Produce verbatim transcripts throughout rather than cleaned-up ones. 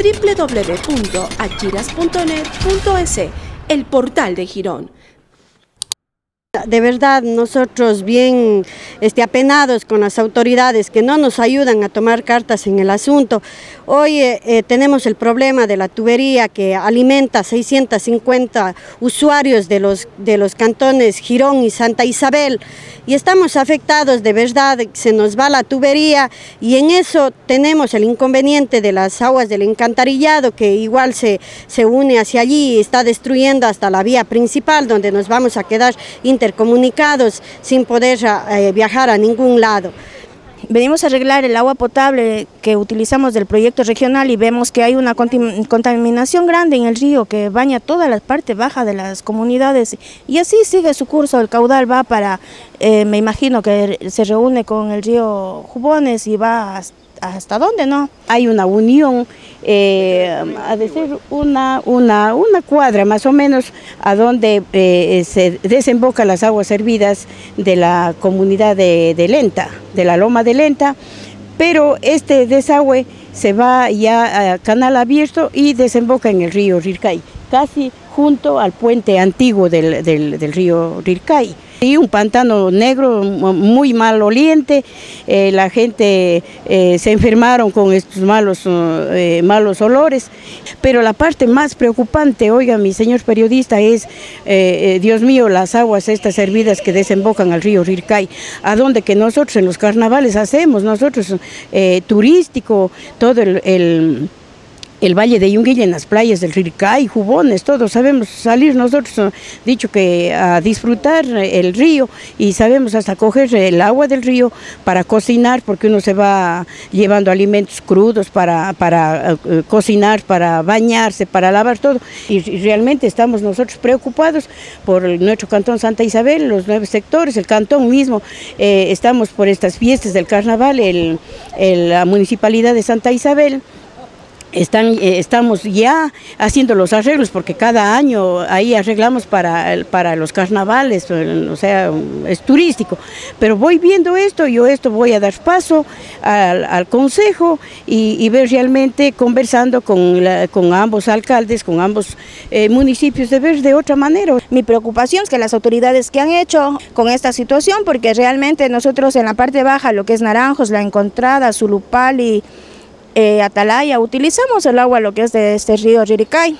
doble u doble u doble u punto achiras punto net punto es, el portal de Girón. De verdad, nosotros bien este, apenados con las autoridades que no nos ayudan a tomar cartas en el asunto. Hoy eh, tenemos el problema de la tubería que alimenta seiscientos cincuenta usuarios de los, de los cantones Girón y Santa Isabel, y estamos afectados de verdad, se nos va la tubería, y en eso tenemos el inconveniente de las aguas del alcantarillado que igual se, se une hacia allí y está destruyendo hasta la vía principal, donde nos vamos a quedar intercomunicados sin poder eh, viajar a ningún lado. Venimos a arreglar el agua potable que utilizamos del proyecto regional y vemos que hay una contaminación grande en el río que baña toda la parte baja de las comunidades, y así sigue su curso. El caudal va para, eh, me imagino que se reúne con el río Jubones y va hasta, hasta dónde, ¿no? Hay una unión, eh, a decir, una, una, una cuadra más o menos, a donde eh, se desembocan las aguas hervidas de la comunidad de, de Lenta, de la Loma de Lenta, pero este desagüe se va ya a canal abierto y desemboca en el río Rircay, casi junto al puente antiguo del, del, del río Rircay. Y un pantano negro muy mal oliente, eh, la gente eh, se enfermaron con estos malos, eh, malos olores, pero la parte más preocupante, oiga mi señor periodista, es, eh, eh, Dios mío, las aguas estas hervidas que desembocan al río Rircay, a donde que nosotros en los carnavales hacemos, nosotros eh, turístico, todo el... el El Valle de Yunguilla, en las playas del Rircay, Jubones, todos sabemos salir nosotros, dicho que a disfrutar el río, y sabemos hasta coger el agua del río para cocinar, porque uno se va llevando alimentos crudos para, para uh, cocinar, para bañarse, para lavar todo. Y realmente estamos nosotros preocupados por nuestro cantón Santa Isabel, los nueve sectores, el cantón mismo. Eh, estamos por estas fiestas del carnaval, el, el, la municipalidad de Santa Isabel. Están, eh, estamos ya haciendo los arreglos, porque cada año ahí arreglamos para, para los carnavales, o sea, es turístico. Pero voy viendo esto, yo esto voy a dar paso al, al consejo y, y ver realmente, conversando con, la, con ambos alcaldes, con ambos eh, municipios, de ver de otra manera. Mi preocupación es que las autoridades que han hecho con esta situación, porque realmente nosotros en la parte baja, lo que es Naranjos, La Encontrada, Zulupal y... Eh, Atalaya, utilizamos el agua lo que es de este río Rircay.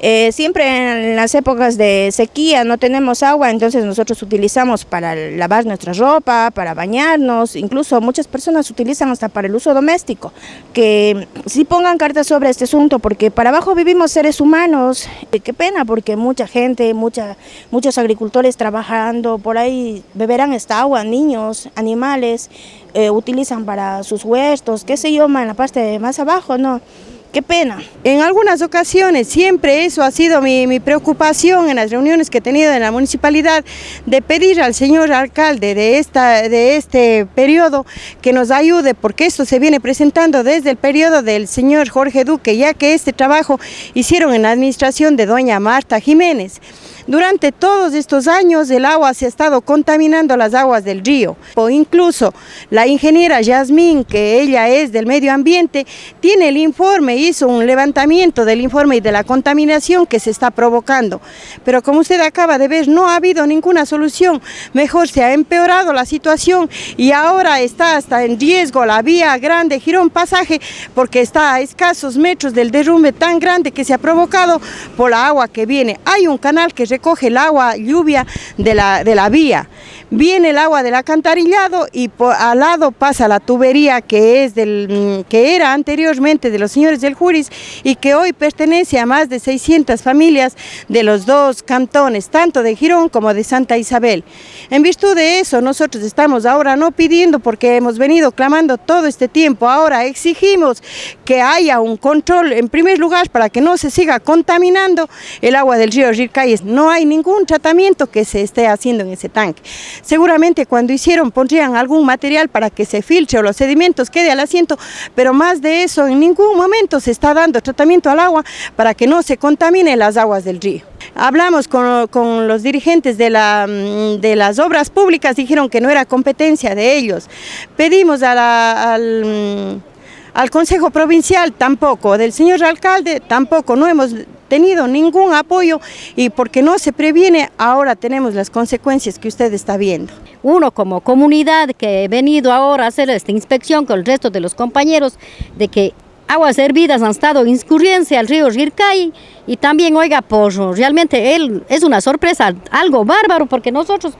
Eh, siempre en las épocas de sequía no tenemos agua, entonces nosotros utilizamos para lavar nuestra ropa, para bañarnos, incluso muchas personas utilizan hasta para el uso doméstico. Que sí pongan cartas sobre este asunto, porque para abajo vivimos seres humanos. Eh, qué pena, porque mucha gente, mucha, muchos agricultores trabajando por ahí beberán esta agua, niños, animales, eh, utilizan para sus huertos, qué sé yo, en la parte más abajo, ¿no? ¡Qué pena! En algunas ocasiones, siempre eso ha sido mi, mi preocupación en las reuniones que he tenido en la municipalidad, de pedir al señor alcalde de, esta, de este periodo que nos ayude, porque esto se viene presentando desde el periodo del señor Jorge Duque, ya que este trabajo hicieron en la administración de doña Marta Jiménez. Durante todos estos años el agua se ha estado contaminando, las aguas del río. O incluso la ingeniera Yasmín, que ella es del medio ambiente, tiene el informe, hizo un levantamiento del informe y de la contaminación que se está provocando. Pero como usted acaba de ver, no ha habido ninguna solución, mejor se ha empeorado la situación, y ahora está hasta en riesgo la vía grande Girón Pasaje, porque está a escasos metros del derrumbe tan grande que se ha provocado por la agua que viene. Hay un canal que recoge el agua, lluvia de la, de la vía, viene el agua del alcantarillado y por, al lado pasa la tubería que, es del, que era anteriormente de los señores del Juris, y que hoy pertenece a más de seiscientas familias de los dos cantones, tanto de Girón como de Santa Isabel. En virtud de eso nosotros estamos ahora no pidiendo, porque hemos venido clamando todo este tiempo, ahora exigimos que haya un control en primer lugar para que no se siga contaminando el agua del río Rircay. No hay ningún tratamiento que se esté haciendo en ese tanque. Seguramente cuando hicieron pondrían algún material para que se filtre o los sedimentos quede al asiento, pero más de eso en ningún momento se está dando tratamiento al agua para que no se contaminen las aguas del río. Hablamos con, con los dirigentes de, la, de las obras públicas, dijeron que no era competencia de ellos. Pedimos a la, al... al Consejo Provincial tampoco, del señor alcalde tampoco, no hemos tenido ningún apoyo, y porque no se previene, ahora tenemos las consecuencias que usted está viendo. Uno como comunidad que he venido ahora a hacer esta inspección con el resto de los compañeros, de que aguas hervidas han estado en incurrencia al río Rircay, y también, oiga, por realmente él es una sorpresa, algo bárbaro, porque nosotros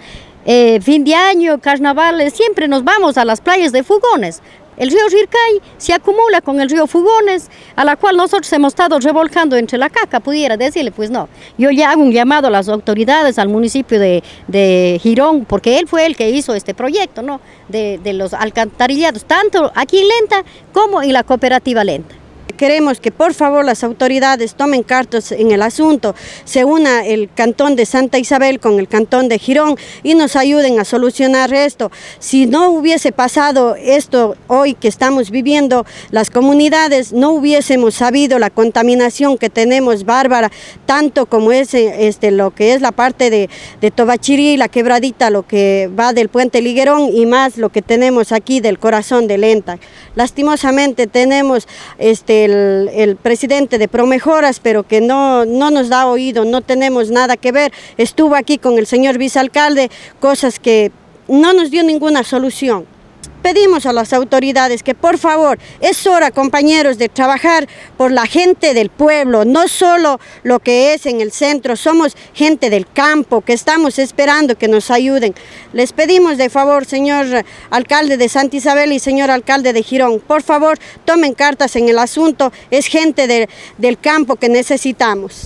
eh, fin de año, carnavales, siempre nos vamos a las playas de Jubones. El río Rircay se acumula con el río Jubones, a la cual nosotros hemos estado revolcando entre la caca, pudiera decirle, pues no. Yo ya hago un llamado a las autoridades, al municipio de, de Girón, porque él fue el que hizo este proyecto, ¿no?, de, de los alcantarillados, tanto aquí en Lenta como en la cooperativa Lenta. Queremos que por favor las autoridades tomen cartas en el asunto, se una el cantón de Santa Isabel con el cantón de Girón y nos ayuden a solucionar esto. Si no hubiese pasado esto hoy que estamos viviendo, las comunidades no hubiésemos sabido la contaminación que tenemos bárbara, tanto como es este, lo que es la parte de, de Tobachirí, la quebradita, lo que va del puente Liguerón y más lo que tenemos aquí del corazón de Lenta. Lastimosamente tenemos este, El, el presidente de Promejoras, pero que no, no nos da oído, no tenemos nada que ver. Estuvo aquí con el señor vicealcalde, cosas que no nos dio ninguna solución. Pedimos a las autoridades que por favor, es hora, compañeros, de trabajar por la gente del pueblo, no solo lo que es en el centro, somos gente del campo que estamos esperando que nos ayuden. Les pedimos de favor, señor alcalde de Santa Isabel y señor alcalde de Girón, por favor tomen cartas en el asunto, es gente de, del campo que necesitamos.